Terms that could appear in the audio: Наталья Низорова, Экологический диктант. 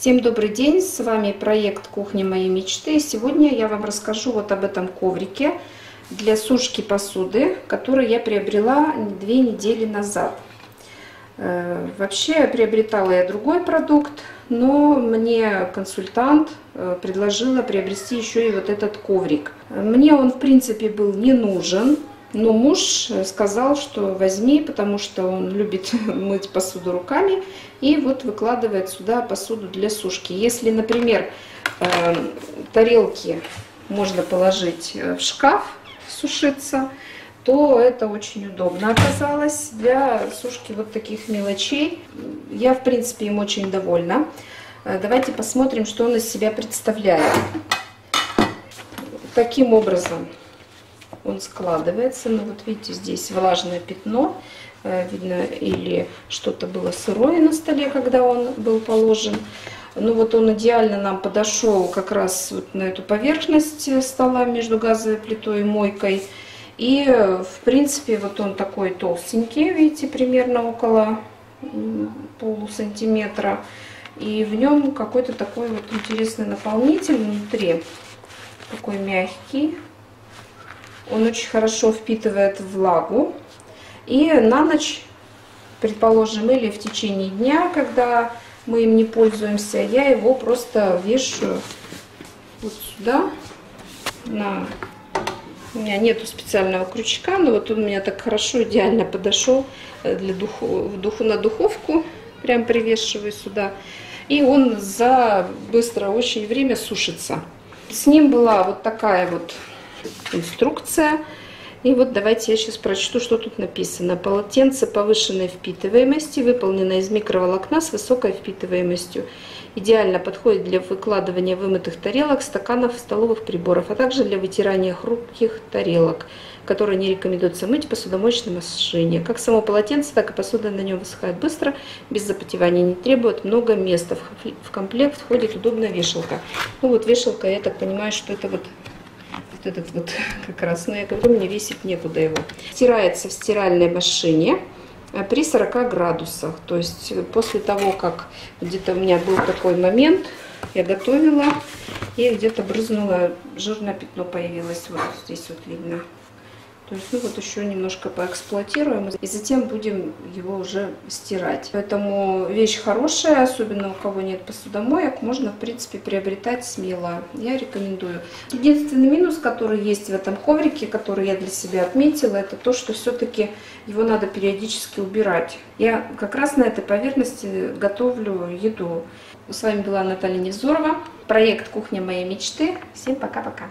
Всем добрый день, с вами проект «Кухня моей мечты». И сегодня я вам расскажу вот об этом коврике для сушки посуды, который я приобрела 2 недели назад. Вообще приобретала я другой продукт, но мне консультант предложила приобрести еще и вот этот коврик. Мне он в принципе был не нужен, но муж сказал, что возьми, потому что он любит мыть посуду руками и вот выкладывает сюда посуду для сушки. Если, например, тарелки можно положить в шкаф сушиться, то это очень удобно оказалось для сушки вот таких мелочей. Я, в принципе, им очень довольна. Давайте посмотрим, что он из себя представляет. Таким образом он складывается. Ну вот видите, здесь влажное пятно. Видно, или что-то было сырое на столе, когда он был положен. Ну вот он идеально нам подошел как раз вот на эту поверхность стола между газовой плитой и мойкой. И, в принципе, вот он такой толстенький, видите, примерно около полусантиметра. И в нем какой-то такой вот интересный наполнитель внутри, такой мягкий. Он очень хорошо впитывает влагу. И на ночь, предположим, или в течение дня, когда мы им не пользуемся, я его просто вешаю вот сюда, на... У меня нету специального крючка, но вот он у меня так хорошо, идеально подошел для на духовку. Прям привешиваю сюда. И он за быстро очень время сушится. С ним была вот такая вот инструкция. И вот давайте я сейчас прочту, что тут написано. Полотенце повышенной впитываемости, выполнено из микроволокна с высокой впитываемостью. Идеально подходит для выкладывания вымытых тарелок, стаканов, столовых приборов, а также для вытирания хрупких тарелок, которые не рекомендуется мыть в посудомоечной машине. Как само полотенце, так и посуда на нем высыхает быстро, без запотевания, не требует много места. В комплект входит удобная вешалка. Ну вот вешалка, я так понимаю, что это вот этот вот как раз, но я говорю, мне весить некуда его. Стирается в стиральной машине при 40 градусах, то есть после того, как где-то у меня был такой момент, я готовила и где-то брызнула, жирное пятно появилось, вот здесь вот видно. То есть, ну вот еще немножко поэксплуатируем и затем будем его уже стирать. Поэтому вещь хорошая, особенно у кого нет посудомоек, можно, в принципе, приобретать смело. Я рекомендую. Единственный минус, который есть в этом коврике, который я для себя отметила, это то, что все-таки его надо периодически убирать. Я как раз на этой поверхности готовлю еду. С вами была Наталья Низорова. Проект «Кухня моей мечты». Всем пока-пока.